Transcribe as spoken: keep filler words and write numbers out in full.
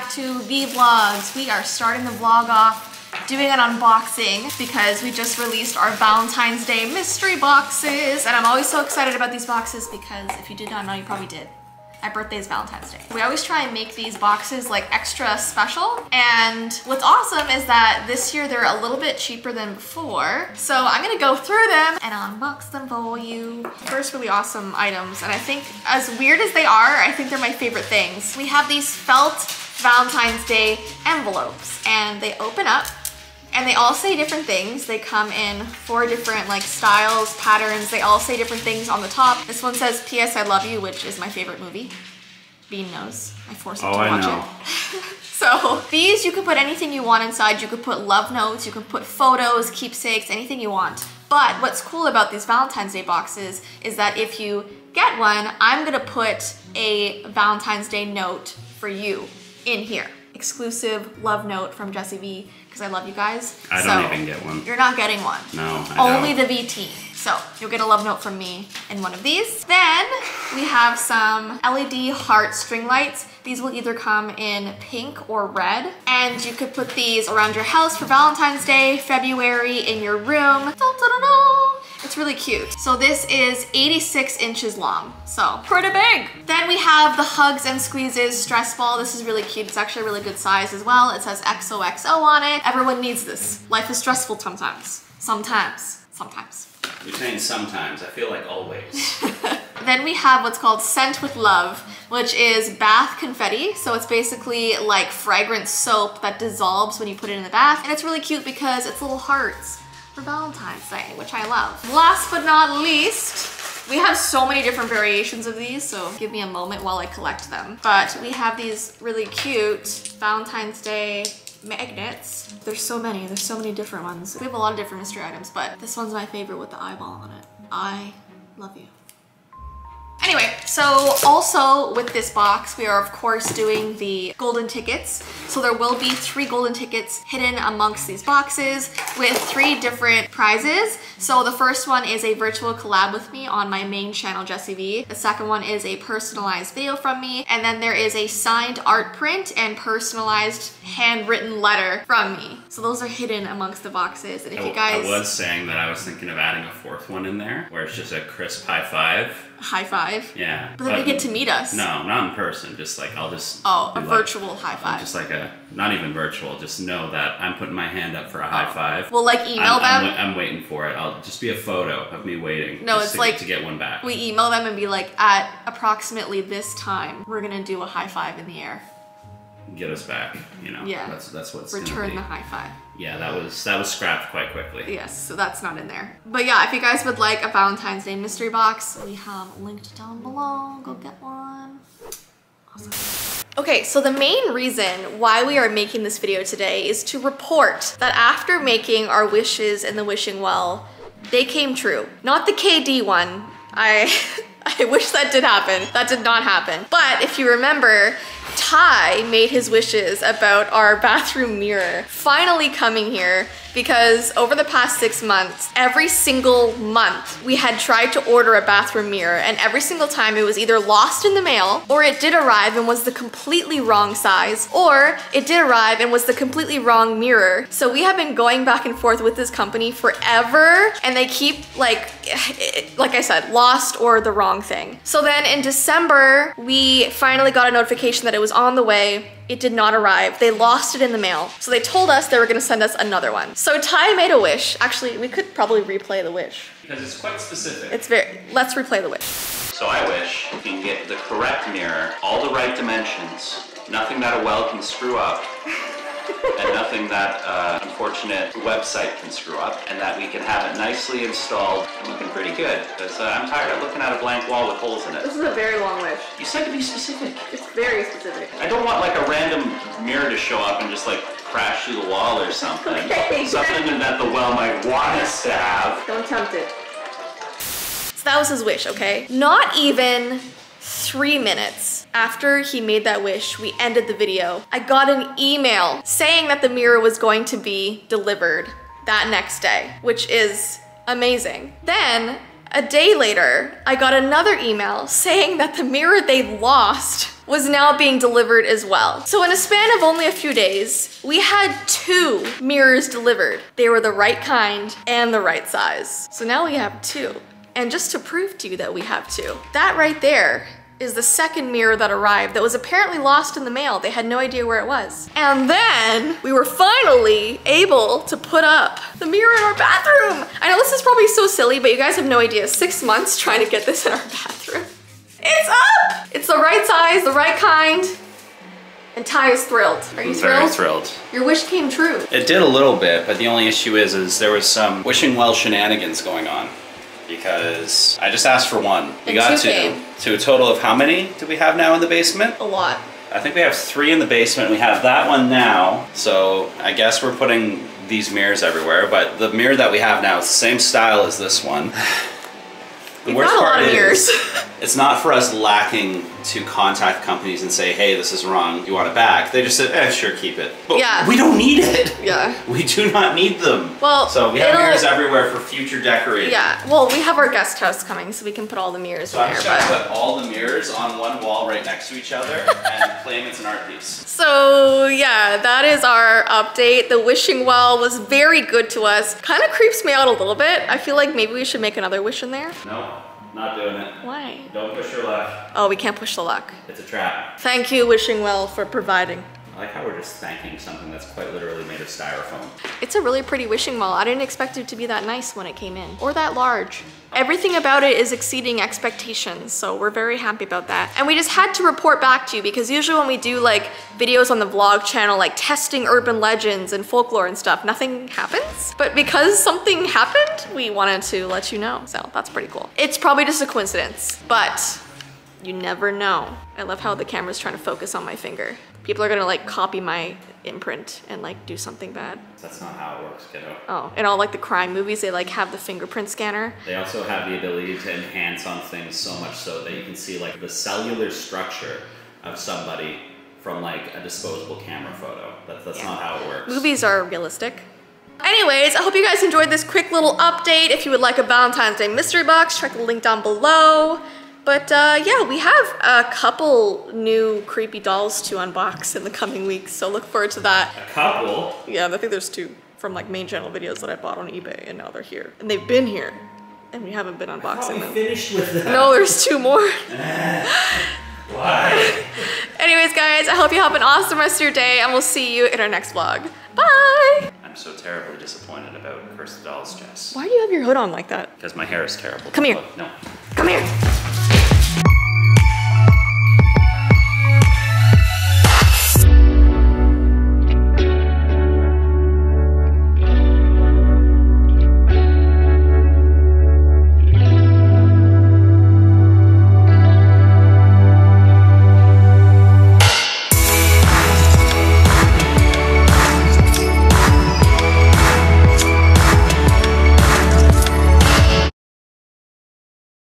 back to Vee Vlogs. We are starting the vlog off doing an unboxing because we just released our Valentine's Day mystery boxes, and I'm always so excited about these boxes because if you did not know, you probably did. My birthday is Valentine's Day. We always try and make these boxes like extra special. And what's awesome is that this year they're a little bit cheaper than before. So I'm gonna go through them and I'll unbox them for you. First, really awesome items. And I think as weird as they are, I think they're my favorite things. We have these felt Valentine's Day envelopes, and they open up and they all say different things. They come in four different like styles, patterns. They all say different things on the top. This one says, P S I love you, which is my favorite movie. Bean knows. I force him oh, to watch I know. it. So these, you can put anything you want inside. You could put love notes, you can put photos, keepsakes, anything you want. But what's cool about these Valentine's Day boxes is that if you get one, I'm gonna put a Valentine's Day note for you in here. Exclusive love note from Jessii Vee, because I love you guys. I so don't even get one. You're not getting one. No, I Only don't. the Vee team. So you'll get a love note from me in one of these. Then we have some L E D heart string lights. These will either come in pink or red. And you could put these around your house for Valentine's Day, February, in your room. Dun, dun, dun, dun. It's really cute. So this is eighty-six inches long, so pretty big. Then we have the Hugs and Squeezes stress ball. This is really cute. It's actually a really good size as well. It says X O X O on it. Everyone needs this. Life is stressful sometimes. Sometimes. Sometimes. You're saying sometimes. I feel like always. Then we have what's called Scent with Love, which is bath confetti. So it's basically like fragrant soap that dissolves when you put it in the bath. And it's really cute because it's little hearts for Valentine's Day, which I love. Last but not least, we have so many different variations of these, so give me a moment while I collect them. But we have these really cute Valentine's Day magnets. There's so many, there's so many different ones. We have a lot of different mystery items, but this one's my favorite with the eyeball on it. I love you. Anyway, so also with this box, we are of course doing the golden tickets. So there will be three golden tickets hidden amongst these boxes with three different prizes. So the first one is a virtual collab with me on my main channel, Jessii Vee. The second one is a personalized video from me. And then there is a signed art print and personalized handwritten letter from me. So those are hidden amongst the boxes. And if I, you guys- I was saying that I was thinking of adding a fourth one in there where it's just a crisp high five. High five. Yeah. But then they get to meet us. No, not in person. Just like, I'll just... Oh, a like, virtual high five. Just like a, not even virtual, just know that I'm putting my hand up for a high five. We'll like email I'm, them. I'm, I'm waiting for it. I'll just be a photo of me waiting. No, it's to, like... To get one back. We email them and be like, at approximately this time, we're going to do a high five in the air. Get us back, you know? Yeah. That's, that's what's going to be. Return the high five. Yeah, that was that was scrapped quite quickly. Yes, so that's not in there. But yeah, if you guys would like a Valentine's Day mystery box, we have linked down below. Go get one. Awesome. Okay, so the main reason why we are making this video today is to report that after making our wishes in the wishing well, they came true. Not the K D one. I I wish that did happen. That did not happen. But if you remember, Ty made his wishes about our bathroom mirror finally coming here, because over the past six months, every single month we had tried to order a bathroom mirror, and every single time it was either lost in the mail, or it did arrive and was the completely wrong size, or it did arrive and was the completely wrong mirror. So we have been going back and forth with this company forever, and they keep like, like I said, lost or the wrong thing. So then in December, we finally got a notification that it was on the way. It did not arrive. They lost it in the mail. So they told us they were gonna send us another one. So Ty made a wish. Actually, we could probably replay the wish. Because it's quite specific. It's very, let's replay the wish. So I wish you can get the correct mirror, all the right dimensions, nothing that a well can screw up, and nothing that uh, unfortunate website can screw up, and that we can have it nicely installed and looking pretty good. Because uh, I'm tired of looking at a blank wall with holes in it. This is a very long wish. You said to be specific. It's very specific. I don't want like a random mirror to show up and just like crash through the wall or something. Okay. Something that the well might want us to have. Don't tempt it. So that was his wish, okay? Not even three minutes after he made that wish, we ended the video. I got an email saying that the mirror was going to be delivered that next day, which is amazing. Then A day later, I got another email saying that the mirror they lost was now being delivered as well. So in a span of only a few days, we had two mirrors delivered. They were the right kind and the right size. So now we have two. And just to prove to you that we have two, that right there is the second mirror that arrived that was apparently lost in the mail. They had no idea where it was. And then we were finally able to put up the mirror in our bathroom. I know this is probably so silly, but you guys have no idea. Six months trying to get this in our bathroom. It's up! It's the right size, the right kind. And Ty is thrilled. Are you thrilled? I'm very thrilled. Your wish came true. It did a little bit, but the only issue is, is there was some wishing well shenanigans going on. Because I just asked for one. We and got two. To a total of how many do we have now in the basement? A lot. I think we have three in the basement. We have that one now. So I guess we're putting these mirrors everywhere. But the mirror that we have now is the same style as this one. The We've worst got a part lot of is, it's not for us lacking to contact companies and say, hey, this is wrong, do you want it back? They just said, eh, sure, keep it. But yeah. We don't need it. Yeah. We do not need them. Well, so we have mirrors everywhere for future decorating. Yeah, well, we have our guest house coming, so we can put all the mirrors so in there. So I'm just gonna put all the mirrors on one wall right next to each other and claim it's an art piece. So yeah, that is our update. The wishing well was very good to us. Kind of creeps me out a little bit. I feel like maybe we should make another wish in there. No. Not doing it. Why? Don't push your luck. Oh, we can't push the luck. It's a trap. Thank you, wishing well, for providing. I like how we're just thanking something that's quite literally made of styrofoam. It's a really pretty wishing well. I didn't expect it to be that nice when it came in, or that large. Everything about it is exceeding expectations, so we're very happy about that. And we just had to report back to you, because usually when we do like videos on the vlog channel, like testing urban legends and folklore and stuff, nothing happens. But because something happened, we wanted to let you know, so that's pretty cool. It's probably just a coincidence, but you never know. I love how the camera's trying to focus on my finger. People are gonna like copy my imprint and like do something bad. That's not how it works, kiddo. Oh, and all like the crime movies, they like have the fingerprint scanner. They also have the ability to enhance on things so much so that you can see like the cellular structure of somebody from like a disposable camera photo. That, that's yeah. not how it works. Movies are realistic. Anyways, I hope you guys enjoyed this quick little update. If you would like a Valentine's Day mystery box, check the link down below. But uh, yeah, we have a couple new creepy dolls to unbox in the coming weeks, so look forward to that. A couple? Yeah, I think there's two from like main channel videos that I bought on eBay, and now they're here. And they've been here, and we haven't been unboxing them. Finished with that. No, there's two more. Why? Anyways, guys, I hope you have an awesome rest of your day, and we'll see you in our next vlog. Bye! I'm so terribly disappointed about Curse the Dolls, Jess. Why do you have your hood on like that? Because my hair is terrible. Come here. Look, no. Come here.